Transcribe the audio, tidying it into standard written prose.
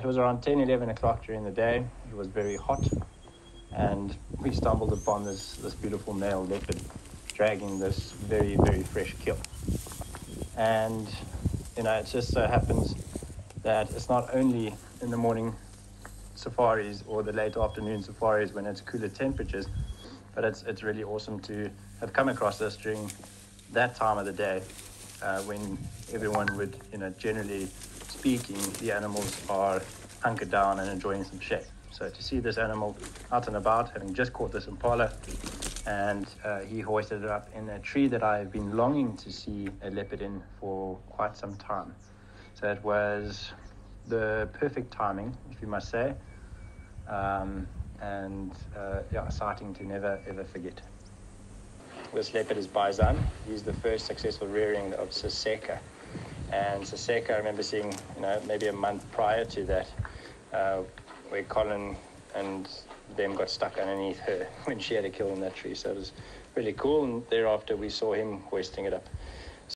It was around 10, 11 o'clock during the day. It was very hot, and we stumbled upon this beautiful male leopard dragging this very, very fresh kill. And, you know, it just so happens that it's not only in the morning safaris or the late afternoon safaris when it's cooler temperatures, but it's really awesome to have come across this during that time of the day when everyone would, you know, generally speaking, the animals are hunkered down and enjoying some shade. So to see this animal out and about, having just caught this impala, and he hoisted it up in a tree that I've been longing to see a leopard in for quite some time. So it was the perfect timing, if you must say, and a sighting to never ever forget. This leopard is Bayizani. He's the first successful rearing of Saseka. And Saseka, I remember seeing, you know, maybe a month prior to that, where Colin and them got stuck underneath her when she had a kill in that tree. So it was really cool, and thereafter we saw him hoisting it up.